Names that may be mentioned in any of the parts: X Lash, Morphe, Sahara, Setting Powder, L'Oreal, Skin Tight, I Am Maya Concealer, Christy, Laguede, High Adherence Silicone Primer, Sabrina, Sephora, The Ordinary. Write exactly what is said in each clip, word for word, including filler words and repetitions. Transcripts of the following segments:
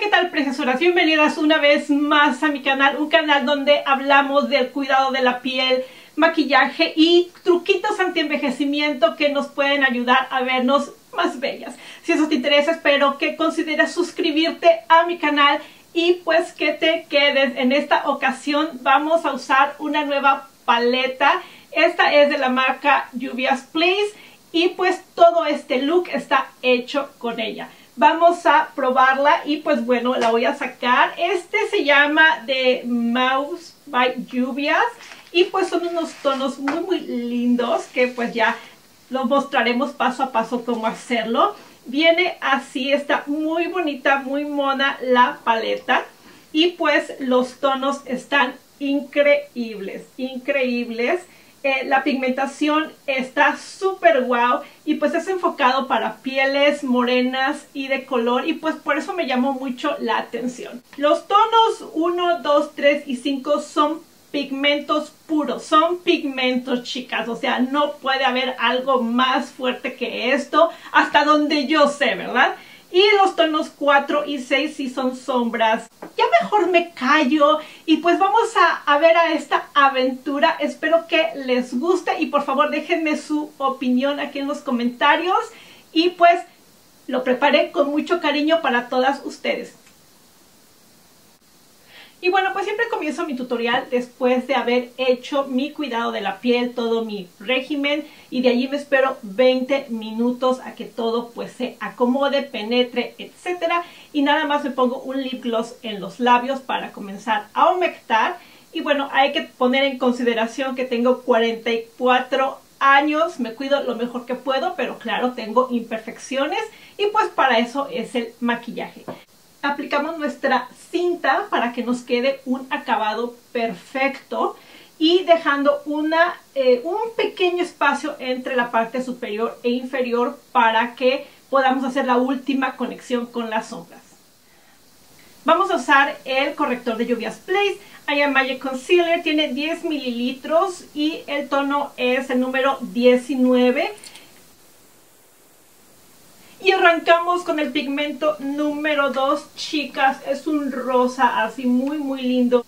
¿Qué tal, preciosas? Bienvenidas una vez más a mi canal, un canal donde hablamos del cuidado de la piel, maquillaje y truquitos antienvejecimiento que nos pueden ayudar a vernos más bellas. Si eso te interesa, espero que consideres suscribirte a mi canal y pues que te quedes. En esta ocasión vamos a usar una nueva paleta. Esta es de la marca Juvia's Place y pues todo este look está hecho con ella. Vamos a probarla y pues bueno, la voy a sacar. Este se llama The Mauves by Juvia's y pues son unos tonos muy muy lindos que pues ya los mostraremos paso a paso cómo hacerlo. Viene así, está muy bonita, muy mona la paleta y pues los tonos están increíbles, increíbles. Eh, la pigmentación está súper guau y pues es enfocado para pieles morenas y de color y pues por eso me llamó mucho la atención. Los tonos uno, dos, tres y cinco son pigmentos puros, son pigmentos, chicas, o sea, no puede haber algo más fuerte que esto hasta donde yo sé, ¿verdad? Y los tonos cuatro y seis sí son sombras. Ya mejor me callo y pues vamos a, a ver a esta aventura. Espero que les guste y por favor déjenme su opinión aquí en los comentarios. Y pues lo preparé con mucho cariño para todas ustedes. Y bueno, pues siempre comienzo mi tutorial después de haber hecho mi cuidado de la piel, todo mi régimen, y de allí me espero veinte minutos a que todo pues se acomode, penetre, etcétera. Y nada más me pongo un lip gloss en los labios para comenzar a humectar. Y bueno, hay que poner en consideración que tengo cuarenta y cuatro años, me cuido lo mejor que puedo, pero claro, tengo imperfecciones y pues para eso es el maquillaje. Aplicamos nuestra cinta para que nos quede un acabado perfecto y dejando una, eh, un pequeño espacio entre la parte superior e inferior para que podamos hacer la última conexión con las sombras. Vamos a usar el corrector de Juvia's Place, I Am Maya Concealer, tiene diez mililitros y el tono es el número diecinueve. Y arrancamos con el pigmento número dos, chicas, es un rosa así muy muy lindo.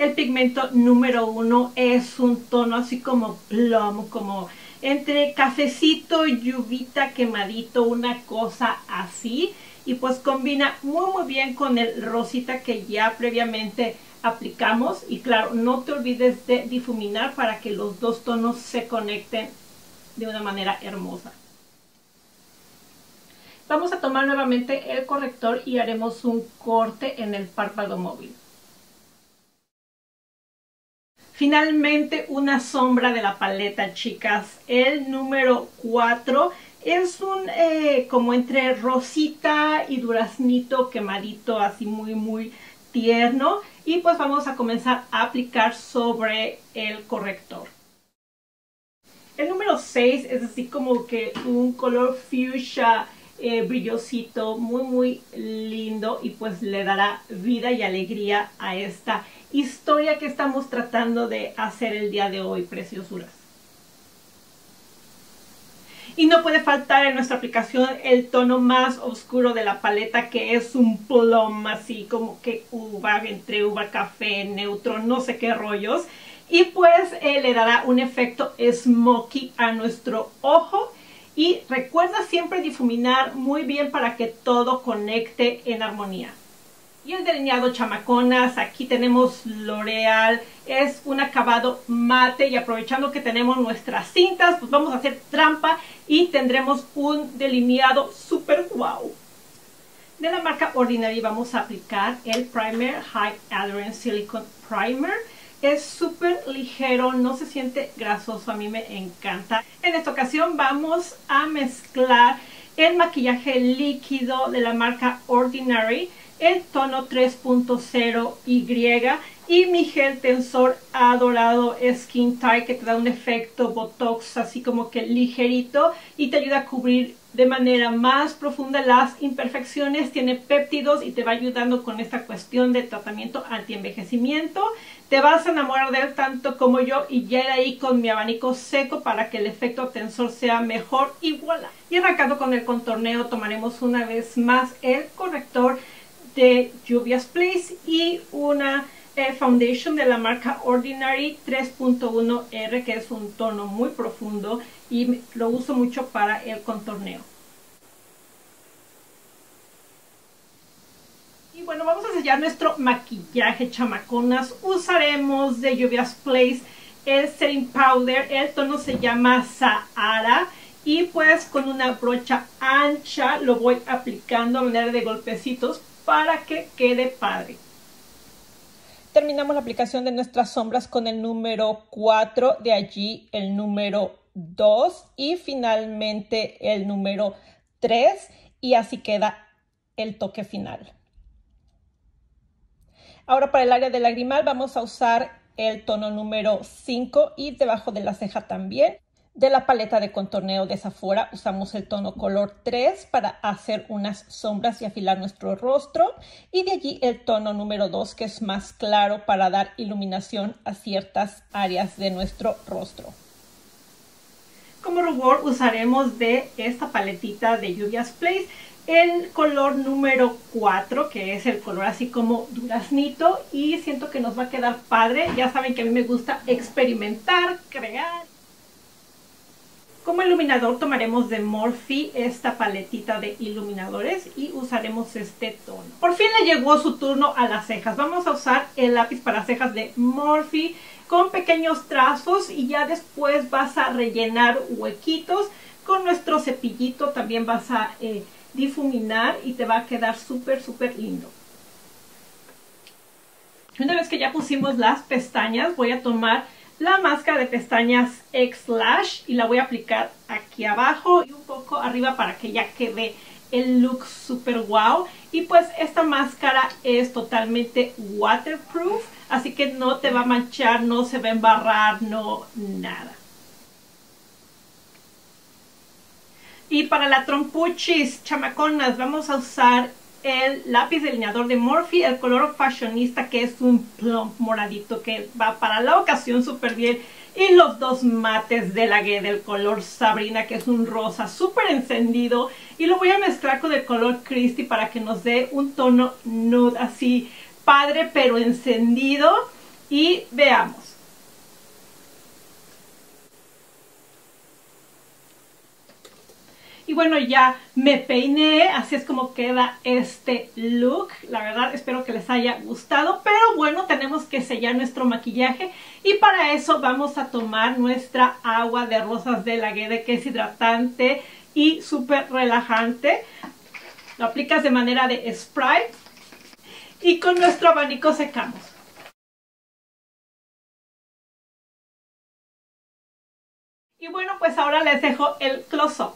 El pigmento número uno es un tono así como plomo, como entre cafecito, lluvita, quemadito, una cosa así. Y pues combina muy muy bien con el rosita que ya previamente aplicamos. Y claro, no te olvides de difuminar para que los dos tonos se conecten de una manera hermosa. Vamos a tomar nuevamente el corrector y haremos un corte en el párpado móvil. Finalmente una sombra de la paleta, chicas. El número cuatro es un eh, como entre rosita y duraznito quemadito, así muy muy tierno. Y pues vamos a comenzar a aplicar sobre el corrector. El número seis es así como que un color fuchsia, Eh, brillosito, muy muy lindo y pues le dará vida y alegría a esta historia que estamos tratando de hacer el día de hoy, preciosuras. Y no puede faltar en nuestra aplicación el tono más oscuro de la paleta, que es un plomo así como que uva, entre uva, café, neutro, no sé qué rollos, y pues eh, le dará un efecto smoky a nuestro ojo. Y recuerda siempre difuminar muy bien para que todo conecte en armonía. Y el delineado, chamaconas, aquí tenemos L'Oreal, es un acabado mate y aprovechando que tenemos nuestras cintas, pues vamos a hacer trampa y tendremos un delineado super wow. De la marca Ordinary vamos a aplicar el primer High Adherence Silicone Primer. Es súper ligero, no se siente grasoso, a mí me encanta. En esta ocasión vamos a mezclar el maquillaje líquido de la marca Ordinary, el tono tres punto cero Y y mi gel tensor adorado Skin Tight, que te da un efecto botox así como que ligerito y te ayuda a cubrir de manera más profunda las imperfecciones. Tiene péptidos y te va ayudando con esta cuestión de tratamiento antienvejecimiento. Te vas a enamorar de él tanto como yo y ya de ahí con mi abanico seco para que el efecto tensor sea mejor y voilà. Y arrancando con el contorneo tomaremos una vez más el corrector de Juvia's Place y una eh, foundation de la marca Ordinary tres punto uno R, que es un tono muy profundo y lo uso mucho para el contorneo. Y bueno, vamos a sellar nuestro maquillaje, chamaconas. Usaremos de Juvia's Place el Setting Powder, el tono se llama Sahara. Y pues con una brocha ancha lo voy aplicando a manera de golpecitos para que quede padre. Terminamos la aplicación de nuestras sombras con el número cuatro, de allí el número dos y finalmente el número tres, y así queda el toque final. Ahora para el área del lagrimal vamos a usar el tono número cinco y debajo de la ceja también. De la paleta de contorneo de Sephora usamos el tono color tres para hacer unas sombras y afilar nuestro rostro. Y de allí el tono número dos, que es más claro para dar iluminación a ciertas áreas de nuestro rostro. Como rubor usaremos de esta paletita de Juvia's Place el color número cuatro, que es el color así como duraznito. Y siento que nos va a quedar padre. Ya saben que a mí me gusta experimentar, crear. Como iluminador tomaremos de Morphe esta paletita de iluminadores y usaremos este tono. Por fin le llegó su turno a las cejas. Vamos a usar el lápiz para cejas de Morphe con pequeños trazos y ya después vas a rellenar huequitos. Con nuestro cepillito también vas a eh, difuminar y te va a quedar súper, súper lindo. Una vez que ya pusimos las pestañas, voy a tomar la máscara de pestañas X Lash y la voy a aplicar aquí abajo y un poco arriba para que ya quede el look super wow. Y pues esta máscara es totalmente waterproof, así que no te va a manchar, no se va a embarrar, no nada. Y para la trompuchis, chamaconas, vamos a usar el lápiz delineador de Morphe, el color fashionista, que es un plump moradito que va para la ocasión súper bien, y los dos mates de Laguede del color Sabrina, que es un rosa súper encendido, y lo voy a mezclar con el color Christy para que nos dé un tono nude así padre pero encendido. Y veamos. Y bueno, ya me peiné, así es como queda este look. La verdad, espero que les haya gustado, pero bueno, tenemos que sellar nuestro maquillaje y para eso vamos a tomar nuestra agua de rosas de Laguede, que es hidratante y súper relajante. Lo aplicas de manera de spray y con nuestro abanico secamos. Y bueno, pues ahora les dejo el close-up.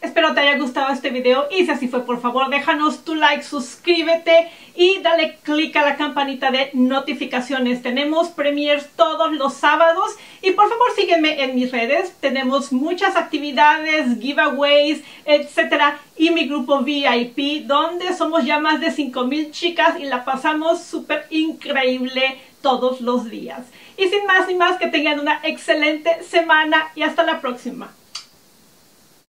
Espero te haya gustado este video y si así fue, por favor déjanos tu like, suscríbete y dale click a la campanita de notificaciones. Tenemos premiers todos los sábados y por favor sígueme en mis redes. Tenemos muchas actividades, giveaways, etcétera. Y mi grupo V I P, donde somos ya más de cinco mil chicas y la pasamos súper increíble todos los días. Y sin más ni más, que tengan una excelente semana y hasta la próxima.